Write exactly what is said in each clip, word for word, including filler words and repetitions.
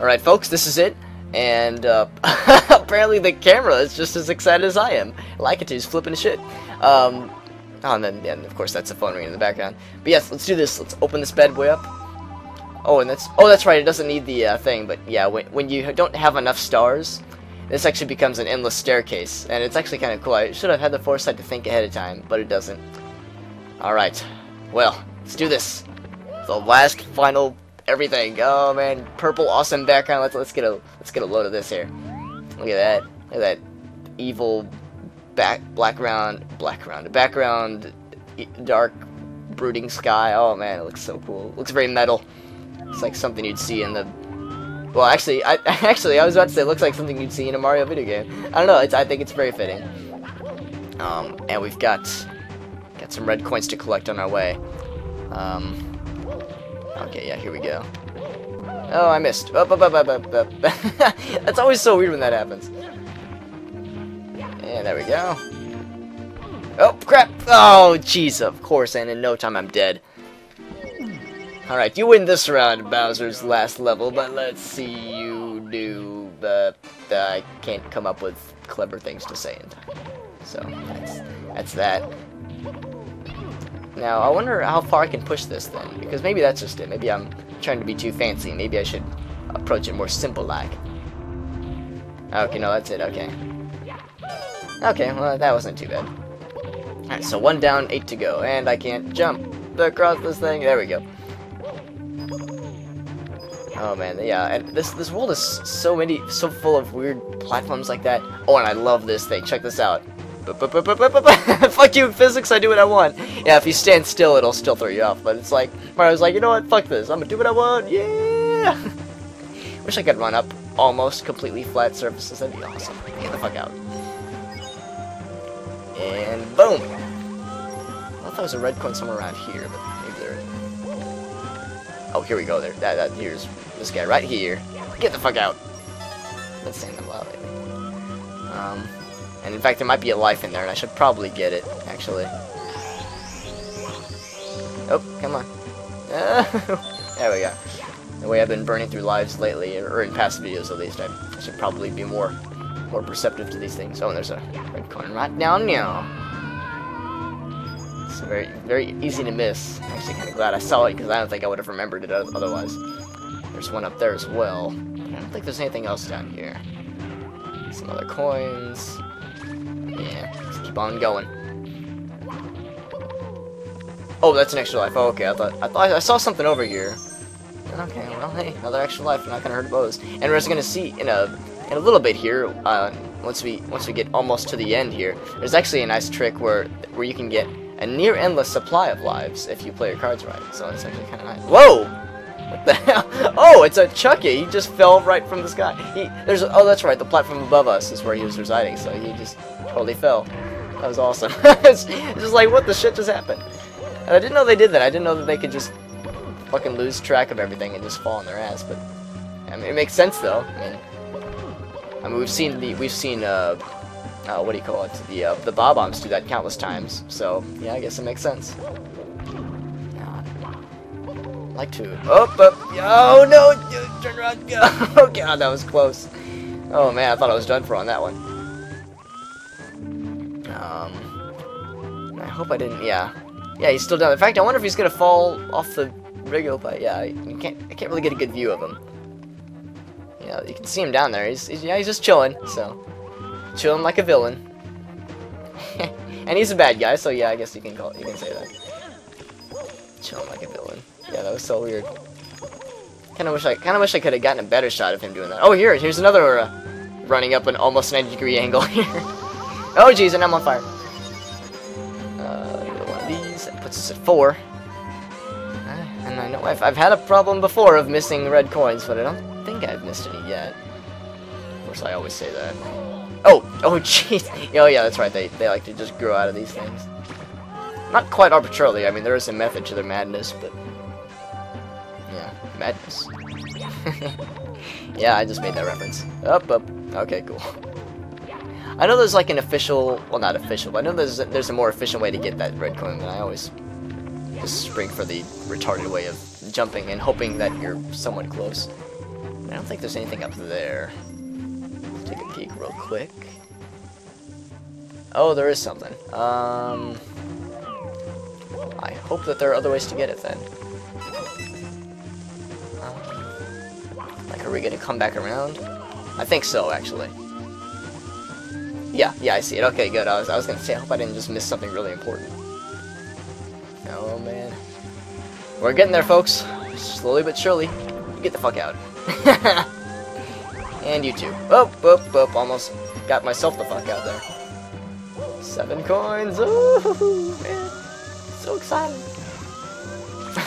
Alright folks, this is it, and uh, apparently the camera is just as excited as I am. Likitude's flipping shit. Um, oh, and then and of course that's the phone ringing in the background. But yes, let's do this. Let's open this bad boy up. Oh, and that's oh, that's right. It doesn't need the uh, thing, but yeah, when when you don't have enough stars, this actually becomes an endless staircase, and it's actually kind of cool. I should have had the foresight to think ahead of time, but it doesn't. All right, well, let's do this. The last, final, everything. Oh man, purple, awesome background. Let's let's get a let's get a load of this here. Look at that. Look at that evil back background, background, background, dark, brooding sky. Oh man, it looks so cool. It looks very metal. It's like something you'd see in the... Well, actually, I actually I was about to say it looks like something you'd see in a Mario video game. I don't know. It's I think it's very fitting. Um, and we've got got some red coins to collect on our way. Um, okay, yeah, here we go. Oh, I missed. Up, up, up, up, up, up. That's always so weird when that happens. And there we go. Oh crap! Oh, jeez, of course. And in no time, I'm dead. Alright, you win this round, Bowser's last level, but let's see you do. Uh, uh, I can't come up with clever things to say in time. So, that's, that's that. Now, I wonder how far I can push this then, because maybe that's just it. Maybe I'm trying to be too fancy. Maybe I should approach it more simple-like. Okay, no, that's it, okay. Okay, well, that wasn't too bad. Alright, so one down, eight to go, and I can't jump across this thing. There we go. Oh man, yeah, and this this world is so many, so full of weird platforms like that. Oh, and I love this thing. Check this out. Fuck you, physics. I do what I want. Yeah, if you stand still, it'll still throw you off. But it's like Mario's like, you know what? Fuck this. I'm gonna do what I want. Yeah. Wish I could run up almost completely flat surfaces. That'd be awesome. Get the fuck out. And boom. I thought there was a red coin somewhere around here, but maybe there isn't. Oh, here we go. There, that, that here's this guy right here. Get the fuck out. That's saying that loud, lately. Um, and in fact, there might be a life in there, and I should probably get it, actually. Oh, come on. Oh, there we go. The way I've been burning through lives lately, or in past videos at least, I, I should probably be more, more perceptive to these things. Oh, and there's a red coin right down now. It's very, very easy to miss. I'm actually kind of glad I saw it, because I don't think I would have remembered it otherwise. There's one up there as well. I don't think there's anything else down here. Some other coins. Yeah, let's keep on going. Oh, that's an extra life. Oh, okay. I thought I thought I saw something over here. Okay, well, hey, another extra life. Not gonna hurt those. And we're just gonna see in a in a little bit here. Uh, once we once we get almost to the end here, there's actually a nice trick where where you can get a near endless supply of lives if you play your cards right, so it's actually kind of nice. Whoa! What the hell? Oh, it's a Chucky. He just fell right from the sky. He there's oh, that's right. The platform above us is where he was residing, so he just totally fell. That was awesome. It's just like, what the shit just happened? And I didn't know they did that. I didn't know that they could just fucking lose track of everything and just fall on their ass. But I mean, it makes sense though. I mean, I mean, we've seen the we've seen uh. Uh, what do you call it? The uh, the bob-ombs do that countless times, so yeah, I guess it makes sense. Uh, like to oh, but oh no! Turn around! Oh god, that was close. Oh man, I thought I was done for on that one. Um, I hope I didn't. Yeah, yeah, he's still down. In fact, I wonder if he's gonna fall off the regular. But yeah, you can't. I can't really get a good view of him. Yeah, you can see him down there. He's, he's yeah, he's just chilling. So. Chilling like a villain, and he's a bad guy, so yeah, I guess you can call it, you can say that. Chilling like a villain. Yeah, that was so weird. Kind of wish I, kind of wish I could have gotten a better shot of him doing that. Oh, here, here's another uh, running up an almost ninety degree angle here. Oh, jeez, and I'm on fire. Uh, one of these that puts us at four. Uh, and I know I've, I've had a problem before of missing red coins, but I don't think I've missed any yet. Of course, I always say that. Oh! Oh, jeez! Oh, yeah, that's right. They, they like to just grow out of these things. Not quite arbitrarily. I mean, there is a method to their madness, but... yeah. Madness? Yeah, I just made that reference. Up, up. Okay, cool. I know there's, like, an official... well, not official, but I know there's a, there's a more efficient way to get that red coin, and I always just spring for the retarded way of jumping and hoping that you're somewhat close. I don't think there's anything up there. Let's take a peek real quick. Oh, there is something. Um, I hope that there are other ways to get it then. Um, like, are we gonna come back around? I think so, actually. Yeah, yeah, I see it. Okay, good. I was, I was gonna say, I hope I didn't just miss something really important. Oh man, we're getting there, folks. Slowly but surely. Get the fuck out. And you too. Oh, boop, boop. Almost got myself the fuck out there. Seven coins. Ooh, man. So excited.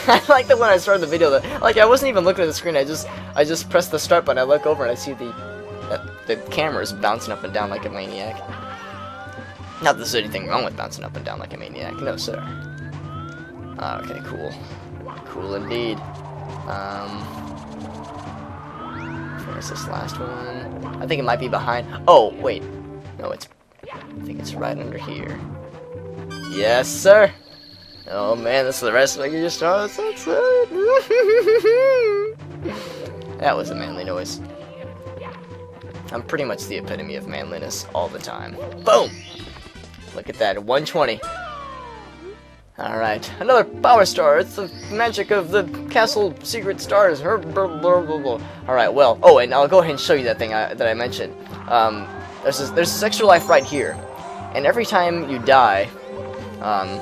I like that when I started the video, though. Like, I wasn't even looking at the screen. I just, I just pressed the start button. I look over and I see the, uh, the camera's bouncing up and down like a maniac. Not that there's anything wrong with bouncing up and down like a maniac. No, sir. Ah, okay, cool. Cool indeed. Um... Where's this last one? I think it might be behind. Oh, wait. No, it's... I think it's right under here. Yes, sir! Oh, man, this is the rest of it. You just saw us outside. That was a manly noise. I'm pretty much the epitome of manliness all the time. Boom! Look at that, one twenty. Alright, another power star. It's the magic of the castle secret stars. Alright, well, oh, and I'll go ahead and show you that thing I, that I mentioned. Um, there's this, there's this extra life right here. And every time you die, um,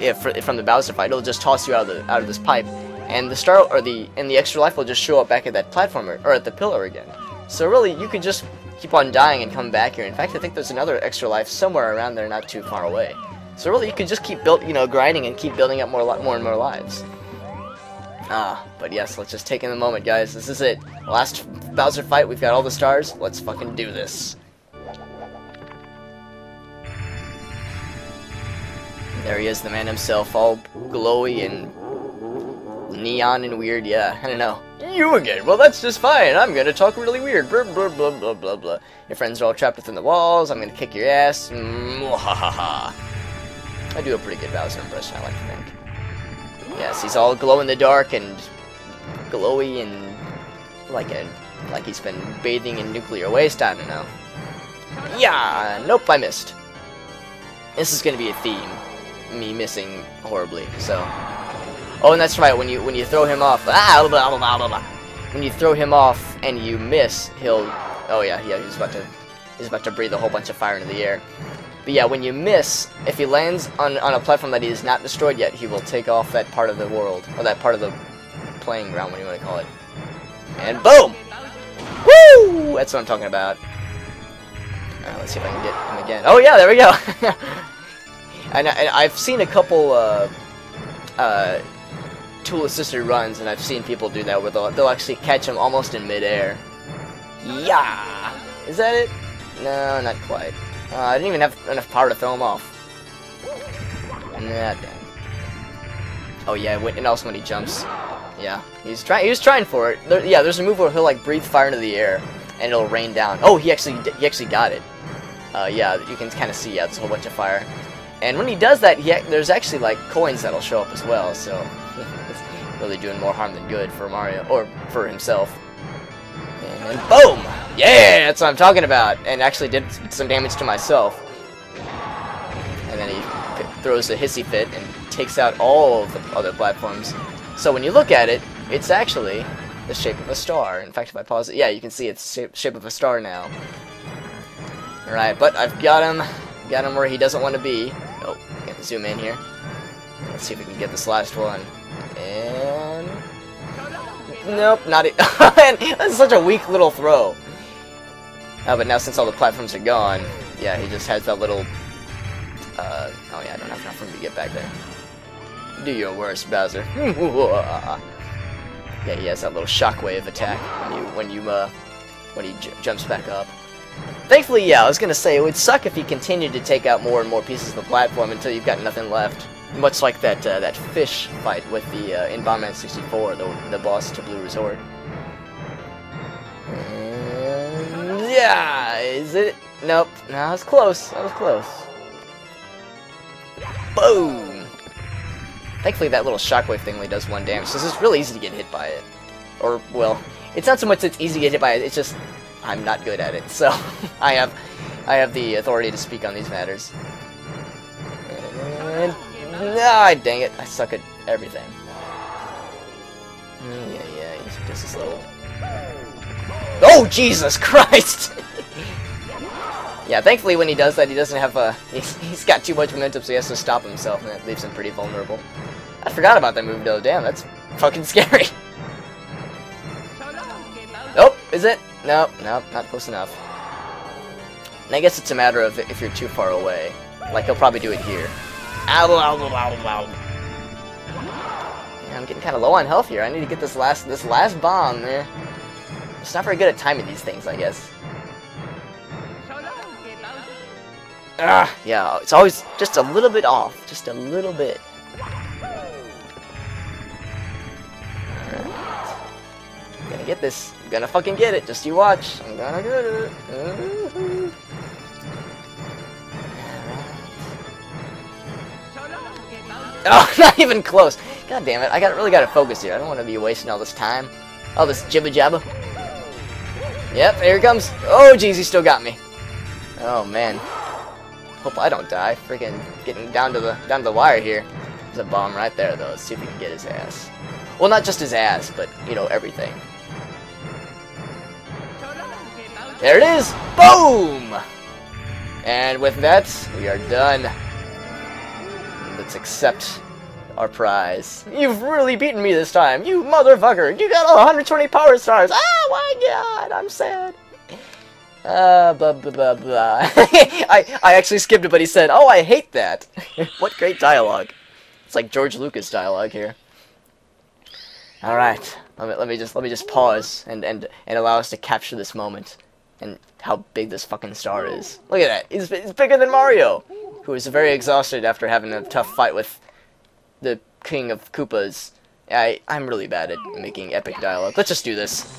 if, if from the Bowser fight, it'll just toss you out of, the, out of this pipe. And the star, or the, and the extra life will just show up back at that platform, or, or at the pillar again. So really, you could just keep on dying and come back here. In fact, I think there's another extra life somewhere around there, not too far away. So really, you could just keep build, you know, grinding and keep building up more, more and more lives. Ah, but yes, let's just take in the moment, guys. This is it. Last Bowser fight. We've got all the stars. Let's fucking do this. There he is, the man himself, all glowy and neon and weird. Yeah, I don't know. You again? Well, that's just fine. I'm gonna talk really weird. Blah blah blah blah blah blah. Your friends are all trapped within the walls. I'm gonna kick your ass. Mwahaha. I do a pretty good Bowser impression, I like to think. Yes, he's all glow in the dark and glowy and like a like he's been bathing in nuclear waste. I don't know. Yeah, nope, I missed. This is gonna be a theme, me missing horribly. So, oh, and that's right. When you when you throw him off, ah, blah, blah, blah, blah. When you throw him off and you miss, he'll. Oh yeah, yeah, he's about to he's about to breathe a whole bunch of fire into the air. But yeah, when you miss, if he lands on, on a platform that he is not destroyed yet, he will take off that part of the world, or that part of the playing ground, what do you want to call it. And boom! Woo! That's what I'm talking about. Alright, let's see if I can get him again. Oh yeah, there we go! and, I, and I've seen a couple uh, uh, tool-assisted runs, and I've seen people do that, where they'll, they'll actually catch him almost in midair. Yeah! Is that it? No, not quite. Uh, I didn't even have enough power to throw him off. Nah, dang. Oh yeah, and also when he jumps, yeah, he's trying. He was trying for it. There, yeah, there's a move where he'll like breathe fire into the air, and it'll rain down. Oh, he actually, he actually got it. Uh, yeah, you can kind of see. Yeah, there's a whole bunch of fire. And when he does that, he, there's actually like coins that'll show up as well. So, it's really doing more harm than good for Mario or for himself. And boom! Yeah, that's what I'm talking about. And actually did some damage to myself. And then he throws a hissy fit and takes out all of the other platforms. So when you look at it, it's actually the shape of a star. In fact, if I pause it, yeah, you can see it's the shape of a star now. Alright, but I've got him. Got him where he doesn't want to be. Oh, gotta zoom in here. Let's see if we can get this last one. And... nope, not it. That's such a weak little throw. Oh, but now since all the platforms are gone, yeah, he just has that little, uh, oh yeah, I don't have enough room to get back there. Do your worst, Bowser. Yeah, he has that little shockwave attack when you, when you, uh, when he j jumps back up. Thankfully, yeah, I was gonna say, it would suck if he continued to take out more and more pieces of the platform until you've got nothing left. Much like that, uh, that fish fight with the, uh, in Bomberman sixty-four, the, the boss to Blue Resort. Yeah, is it? Nope. No, I was close. I was close. Boom! Thankfully, that little shockwave thing only does one damage, so it's really easy to get hit by it. Or, well, It's not so much it's easy to get hit by it, it's just I'm not good at it, so I have I have the authority to speak on these matters. And ah, dang it, I suck at everything. Mm, yeah, yeah, he's just this little. Oh, Jesus Christ! Yeah, thankfully when he does that, he doesn't have a. He's, he's got too much momentum, so he has to stop himself, and that leaves him pretty vulnerable. I forgot about that move, though. Damn, that's fucking scary. Oh, is it? No, no, not close enough. And I guess it's a matter of if you're too far away. Like, he'll probably do it here. Ow, ow, ow, ow, ow. I'm getting kind of low on health here. I need to get this last this last bomb, man. It's not very good at timing these things, I guess. Ah, yeah, it's always just a little bit off, just a little bit. Alright. I'm gonna get this. I'm gonna fucking get it. Just you watch. I'm gonna get it. Uh-huh. Oh, not even close. God damn it, I got really gotta focus here. I don't wanna be wasting all this time. All this jibba jabba. Yep, here it comes. Oh jeez, he still got me. Oh man. Hope I don't die. Freaking getting down to the down to the wire here. There's a bomb right there though. Let's see if we can get his ass. Well, not just his ass, but you know, everything. There it is! Boom! And with that, we are done. Let's accept our prize. You've really beaten me this time, you motherfucker! You got all one hundred twenty power stars! Oh my god, I'm sad. Uh, blah, blah, blah, blah. I, I actually skipped it, but he said, oh, I hate that. What great dialogue. It's like George Lucas dialogue here. Alright, let me, let me just let me just pause and, and, and allow us to capture this moment and how big this fucking star is. Look at that, it's, it's bigger than Mario! Who was very exhausted after having a tough fight with the King of Koopas. I, I'm really bad at making epic dialogue. Let's just do this.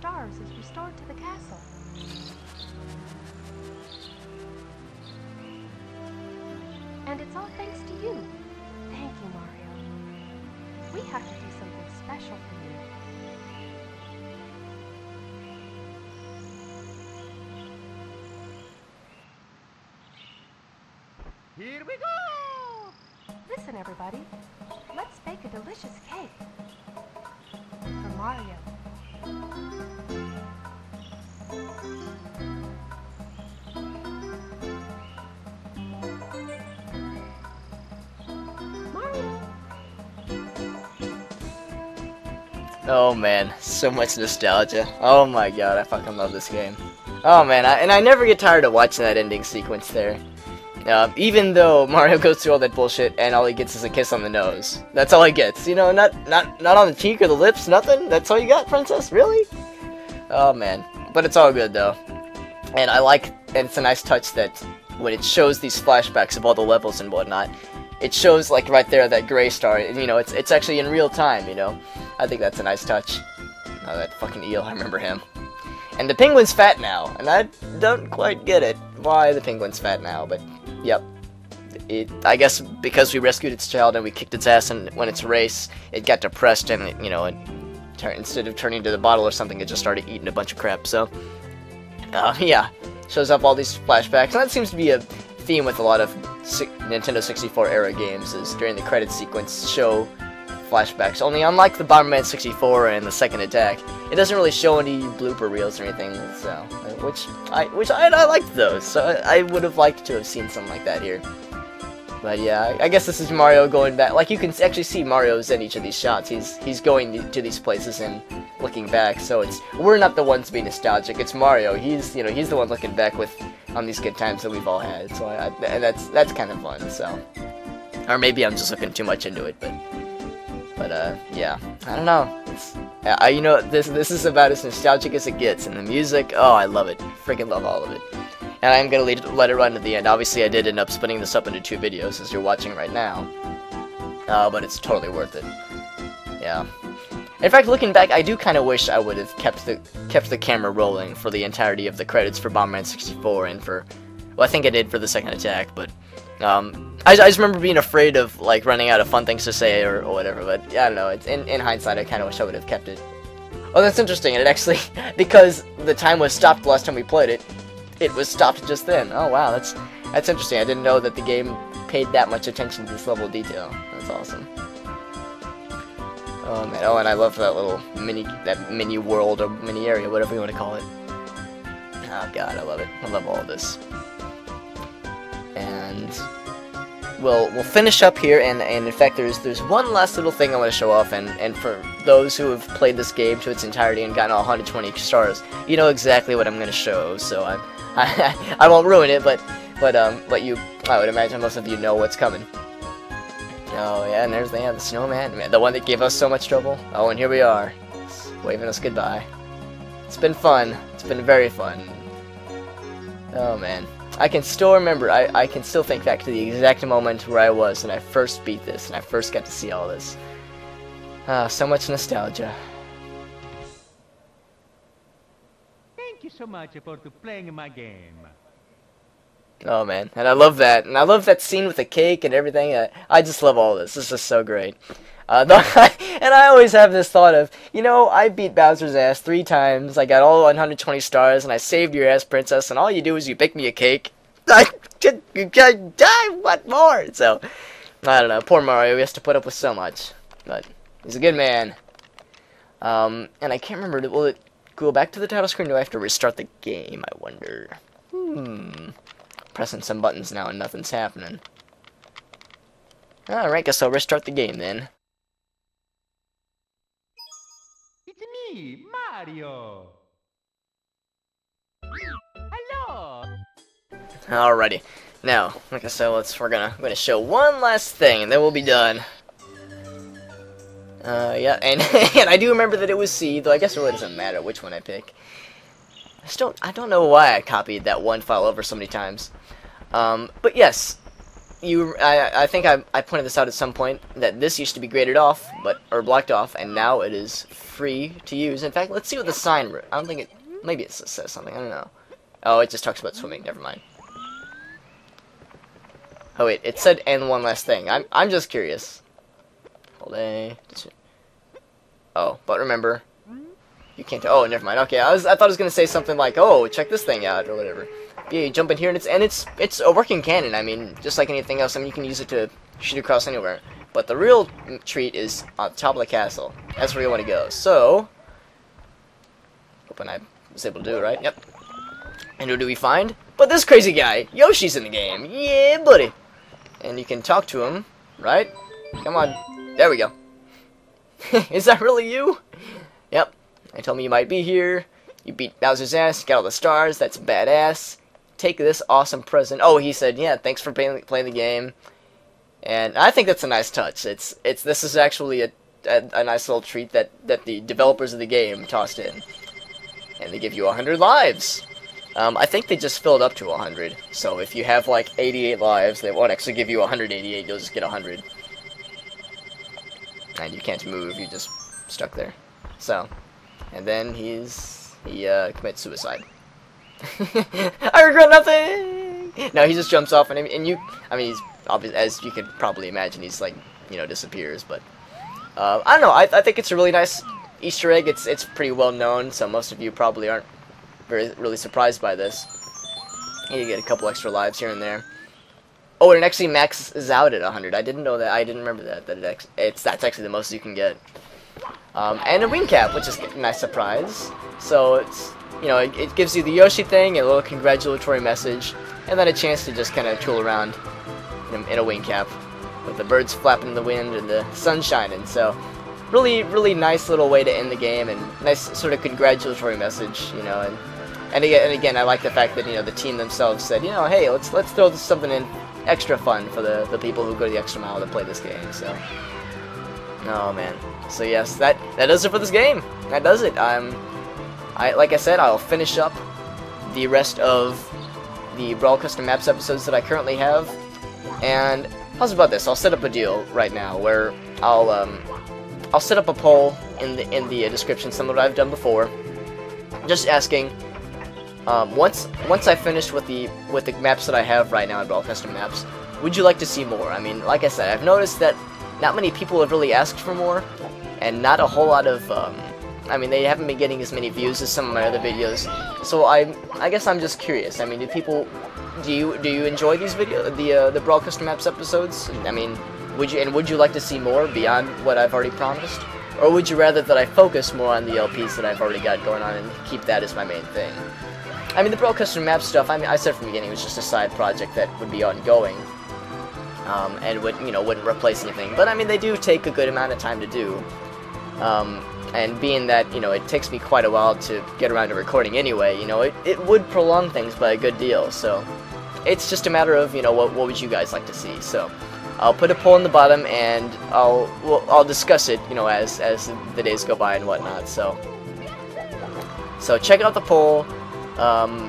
Stars is restored to the castle. And it's all thanks to you. Thank you, Mario. We have to do something special for you. Here we go! Listen, everybody. Let's bake a delicious cake. For Mario. Oh man, so much nostalgia. Oh my god, I fucking love this game. Oh man, I, and I never get tired of watching that ending sequence there. Um, even though Mario goes through all that bullshit and all he gets is a kiss on the nose. That's all he gets. You know, not not not on the cheek or the lips, nothing? That's all you got, princess? Really? Oh man. But it's all good though. And I like, and it's a nice touch that when it shows these flashbacks of all the levels and whatnot, it shows like right there that gray star, and you know, it's it's actually in real time, you know. I think that's a nice touch. Oh, that fucking eel, I remember him. And the penguin's fat now, and I don't quite get it, why the penguin's fat now, but yep. It, I guess because we rescued its child and we kicked its ass, and when its race, it got depressed and, it, you know, it turn, instead of turning to the bottle or something, it just started eating a bunch of crap, so. Uh, yeah, shows up all these flashbacks, and that seems to be a theme with a lot of Nintendo sixty-four era games, is during the credits sequence show flashbacks. Only unlike the Bomberman sixty-four and the second attack, it doesn't really show any blooper reels or anything, so, which I which I, I liked those, so I, I would have liked to have seen something like that here. But yeah, I guess this is Mario going back. Like, you can actually see Mario's in each of these shots. He's he's going to these places and looking back. So it's we're not the ones being nostalgic. It's Mario. He's you know he's the one looking back with on these good times that we've all had. So I, I, and that's that's kind of fun. So, or maybe I'm just looking too much into it. But but uh yeah, I don't know. It's, I you know this this is about as nostalgic as it gets. And the music, oh, I love it. Freaking love all of it. And I'm going to let it run to the end. Obviously, I did end up splitting this up into two videos, as you're watching right now. Uh, but it's totally worth it. Yeah. In fact, looking back, I do kind of wish I would have kept the kept the camera rolling for the entirety of the credits for Bomberman sixty-four and for... Well, I think I did for the second attack, but... Um, I, I just remember being afraid of, like, running out of fun things to say or, or whatever, but I don't know. It's, in, in hindsight, I kind of wish I would have kept it. Oh, that's interesting. And it actually... because the time was stopped last time we played it, it was stopped just then. Oh wow, that's that's interesting. I didn't know that the game paid that much attention to this level of detail. That's awesome. Oh man, oh, and I love that little mini, that mini world or mini area, whatever you want to call it. Oh god, I love it. I love all of this. And we'll we'll finish up here, and and in fact, there's there's one last little thing I want to show off, and and for those who have played this game to its entirety and gotten all one hundred twenty stars, you know exactly what I'm going to show. So I'm. I, I won't ruin it, but but um, but you, I would imagine most of you know what's coming. Oh yeah, and there's the, yeah, the snowman, man, the one that gave us so much trouble. Oh, and here we are, it's waving us goodbye. It's been fun. It's been very fun. Oh man, I can still remember. I I can still think back to the exact moment where I was when I first beat this and I first got to see all this. Ah, so much nostalgia. Thank you so much for playing my game. Oh man, and I love that, and I love that scene with the cake and everything. I, I just love all this. This is so great. Uh, and I always have this thought of, you know, I beat Bowser's ass three times. I got all one hundred twenty stars, and I saved your ass, princess. And all you do is you bake me a cake. I can't die. What more? So I don't know. Poor Mario. He has to put up with so much, but he's a good man. Um, and I can't remember. Well, it. Go back to the title screen. Do I have to restart the game? I wonder. Hmm. Pressing some buttons now and nothing's happening. Alright, guess I'll restart the game then. It's me, Mario. Hello. Alrighty. Now, like I said, let's we're gonna we're gonna show one last thing and then we'll be done. Uh, yeah, and, and I do remember that it was C, though I guess it really doesn't matter which one I pick. I still, I don't know why I copied that one file over so many times. Um, but yes, you, I, I think I, I pointed this out at some point, that this used to be graded off, but, or blocked off, and now it is free to use. In fact, let's see what the sign, I don't think it, maybe it says something, I don't know. Oh, it just talks about swimming, never mind. Oh wait, it said, and one last thing. I'm, I'm just curious. Oh, but remember, you can't. Oh, never mind. Okay, I was. I thought I was gonna say something like, "Oh, check this thing out" or whatever. Yeah, you jump in here, and it's and it's it's a working cannon. I mean, just like anything else, I mean, you can use it to shoot across anywhere. But the real treat is on the top of the castle. That's where you want to go. So, hoping I was able to do it right. Yep. And who do we find? But this crazy guy, Yoshi's in the game. Yeah, buddy. And you can talk to him, right? Come on. There we go. Is that really you? Yep. They told me you might be here. You beat Bowser's ass. You got all the stars. That's badass. Take this awesome present. Oh, he said, yeah, thanks for playing the game. And I think that's a nice touch. It's it's this is actually a, a, a nice little treat that, that the developers of the game tossed in. And they give you one hundred lives. Um, I think they just filled up to one hundred. So if you have like eighty-eight lives, they won't actually give you one hundred eighty-eight. You'll just get one hundred. And you can't move, you're just stuck there. So, and then he's he uh, commits suicide. I regret nothing! No, he just jumps off, and, and you, I mean, he's obvious, as you could probably imagine, he's like, you know, disappears, but, uh, I don't know, I, I think it's a really nice Easter egg. It's, it's pretty well known, so most of you probably aren't very, really surprised by this. You get a couple extra lives here and there. Oh, and it actually maxes out at one hundred. I didn't know that. I didn't remember that. That it ex it's that's actually the most you can get. Um, and a wing cap, which is a nice surprise. So it's you know it, it gives you the Yoshi thing, a little congratulatory message, and then a chance to just kind of tool around in a, in a wing cap with the birds flapping in the wind and the sun shining. So really, really nice little way to end the game, and nice sort of congratulatory message, you know. And and again, and again, I like the fact that you know the team themselves said, you know, hey, let's let's throw something in. Extra fun for the, the people who go the extra mile to play this game, so. Oh, man. So, yes, that, that does it for this game. That does it. I'm, I Like I said, I'll finish up the rest of the Brawl Custom Maps episodes that I currently have. And how's about this? I'll set up a deal right now where I'll um, I'll set up a poll in the, in the description, similar to what I've done before. Just asking... Um, once once I finish with the with the maps that I have right now in Brawl Custom Maps, would you like to see more? I mean, like I said, I've noticed that not many people have really asked for more, and not a whole lot of. Um, I mean, they haven't been getting as many views as some of my other videos. So I I guess I'm just curious. I mean, do people do you do you enjoy these video the uh, the Brawl Custom Maps episodes? I mean, would you and would you like to see more beyond what I've already promised, or would you rather that I focus more on the L Ps that I've already got going on and keep that as my main thing? I mean, the Brawl Custom Map stuff, I mean, I said from the beginning, it was just a side project that would be ongoing, um, and would, you know, wouldn't replace anything, but I mean, they do take a good amount of time to do, um, and being that, you know, it takes me quite a while to get around to recording anyway, you know, it, it would prolong things by a good deal, so, it's just a matter of, you know, what, what would you guys like to see, so, I'll put a poll in the bottom, and I'll, we'll, I'll discuss it, you know, as, as the days go by and whatnot, so, so, check out the poll. Um,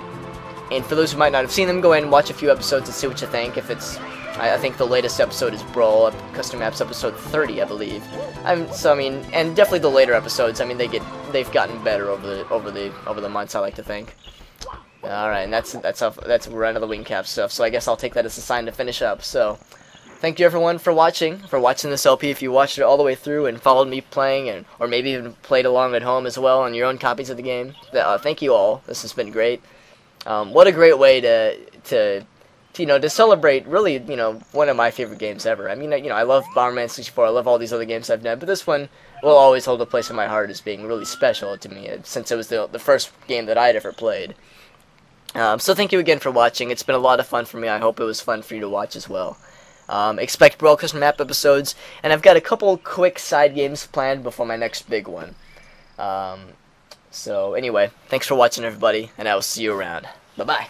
and for those who might not have seen them, go ahead and watch a few episodes and see what you think. If it's, I, I think the latest episode is Brawl Custom Maps episode thirty, I believe. I'm, so I mean, and definitely the later episodes. I mean, they get, they've gotten better over the over the over the months. I like to think. All right, and that's that's how, that's we're out of the wing cap stuff. So I guess I'll take that as a sign to finish up. So, thank you everyone for watching, for watching this L P. If you watched it all the way through and followed me playing, and or maybe even played along at home as well on your own copies of the game, uh, thank you all. This has been great. Um, what a great way to, to, to, you know, to celebrate really, you know, one of my favorite games ever. I mean, you know, I love Bomberman sixty-four. I love all these other games I've done, but this one will always hold a place in my heart as being really special to me, since it was the the first game that I'd ever played. Um, so thank you again for watching. It's been a lot of fun for me. I hope it was fun for you to watch as well. Um, expect Brawl Custom Map episodes, and I've got a couple quick side games planned before my next big one. Um, so anyway, thanks for watching everybody, and I will see you around. Bye-bye.